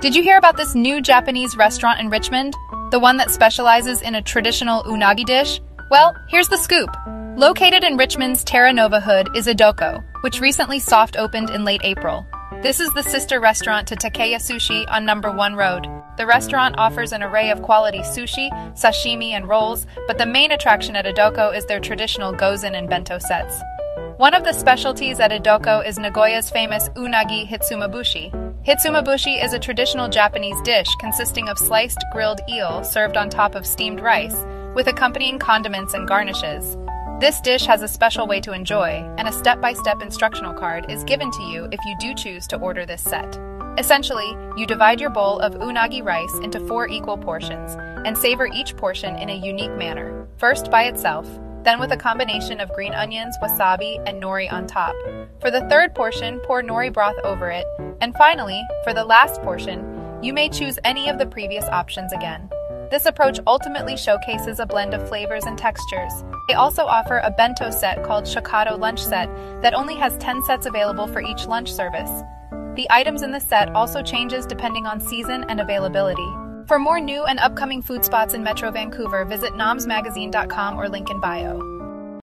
Did you hear about this new Japanese restaurant in Richmond? The one that specializes in a traditional unagi dish? Well, here's the scoop. Located in Richmond's Terra Nova hood is Edokko, which recently soft opened in late April. This is the sister restaurant to Takeya Sushi on No. 1 Road. The restaurant offers an array of quality sushi, sashimi, and rolls, but the main attraction at Edokko is their traditional gozen and bento sets. One of the specialties at Edokko is Nagoya's famous Unagi Hitsumabushi. Hitsumabushi is a traditional Japanese dish consisting of sliced grilled eel served on top of steamed rice, with accompanying condiments and garnishes. This dish has a special way to enjoy, and a step-by-step instructional card is given to you if you do choose to order this set. Essentially, you divide your bowl of unagi rice into 4 equal portions, and savor each portion in a unique manner, first by itself, then with a combination of green onions, wasabi, and nori on top. For the third portion, pour nori broth over it, and finally, for the last portion, you may choose any of the previous options again. This approach ultimately showcases a blend of flavors and textures. They also offer a bento set called Shokado Lunch Set that only has 10 sets available for each lunch service. The items in the set also changes depending on season and availability. For more new and upcoming food spots in Metro Vancouver, visit nomsmagazine.com or link in bio.